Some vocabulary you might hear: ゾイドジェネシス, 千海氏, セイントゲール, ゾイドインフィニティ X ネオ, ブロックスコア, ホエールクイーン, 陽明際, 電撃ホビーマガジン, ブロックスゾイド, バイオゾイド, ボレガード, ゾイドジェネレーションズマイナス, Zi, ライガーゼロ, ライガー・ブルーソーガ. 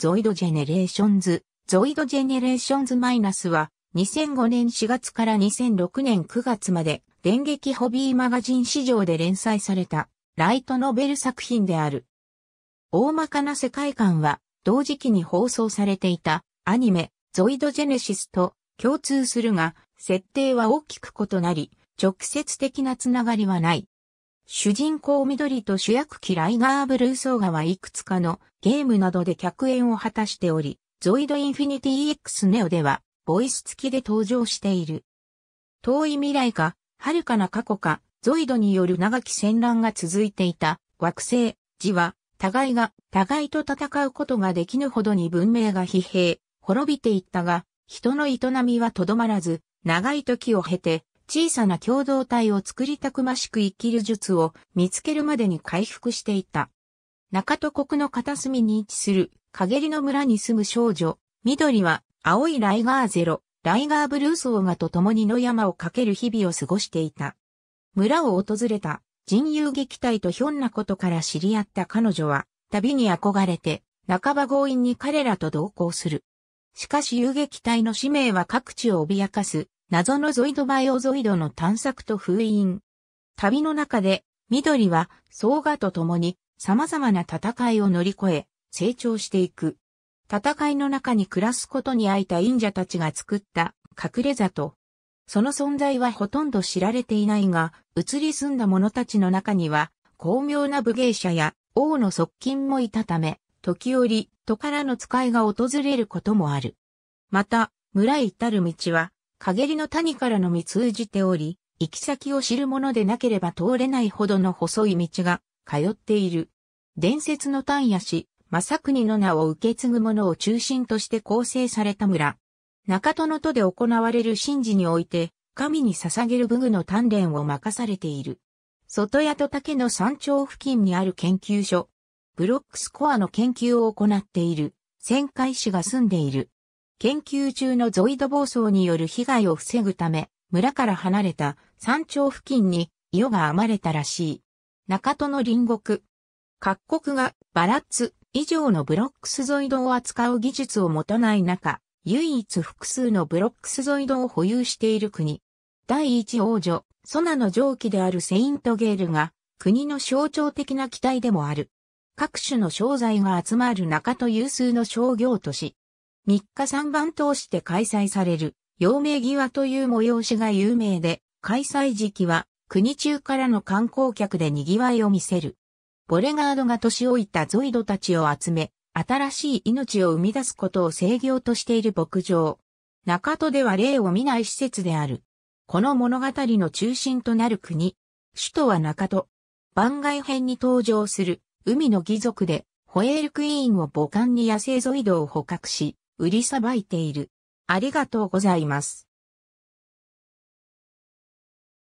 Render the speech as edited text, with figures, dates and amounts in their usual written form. ゾイドジェネレーションズ。ゾイドジェネレーションズマイナスは2005年4月から2006年9月まで電撃ホビーマガジン市場で連載されたライトノベル作品である。大まかな世界観は同時期に放送されていたアニメゾイドジェネシスと共通するが設定は大きく異なり直接的なつながりはない。主人公緑と主役機ライガー・ブルーソーガはいくつかのゲームなどで客演を果たしており、ゾイドインフィニティ X ネオではボイス付きで登場している。遠い未来か、遥かな過去か、ゾイドによる長き戦乱が続いていた惑星、Ziは、互いと戦うことができぬほどに文明が疲弊、滅びていったが、人の営みはとどまらず、長い時を経て、小さな共同体を作りたくましく生きる術を見つけるまでに回復していた。中都国の片隅に位置する、陰りの村に住む少女、緑は、青いライガーゼロ、ライガーブルーソーガと共に野山を駆ける日々を過ごしていた。村を訪れた、人遊撃隊とひょんなことから知り合った彼女は、旅に憧れて、半ば強引に彼らと同行する。しかし遊撃隊の使命は各地を脅かす、謎のゾイドバイオゾイドの探索と封印。旅の中で、緑は、ソーガと共に、様々な戦いを乗り越え、成長していく。戦いの中に暮らすことに飽いた忍者たちが作った隠れ里。その存在はほとんど知られていないが、移り住んだ者たちの中には、巧妙な武芸者や王の側近もいたため、時折、都からの使いが訪れることもある。また、村へ至る道は、陰りの谷からのみ通じており、行き先を知る者でなければ通れないほどの細い道が通っている。伝説の丹野氏、正国の名を受け継ぐ者を中心として構成された村。中都の都で行われる神事において、神に捧げる武具の鍛錬を任されている。外谷と竹の山頂付近にある研究所。ブロックスコアの研究を行っている、千海氏が住んでいる。研究中のゾイド暴走による被害を防ぐため、村から離れた山頂付近に伊予が編まれたらしい。中都の隣国。各国がバラッツ、以上のブロックスゾイドを扱う技術を持たない中、唯一複数のブロックスゾイドを保有している国。第一王女、ソナの上記であるセイントゲールが、国の象徴的な機体でもある。各種の商材が集まる中都有数の商業都市。3日3晩通して開催される、陽明際という催しが有名で、開催時期は国中からの観光客で賑わいを見せる。ボレガードが年老いたゾイドたちを集め、新しい命を生み出すことを生業としている牧場。中都では例を見ない施設である。この物語の中心となる国。首都は中都。番外編に登場する海の義賊で、ホエールクイーンを母艦に野生ゾイドを捕獲し、売りさばいている。ありがとうございます。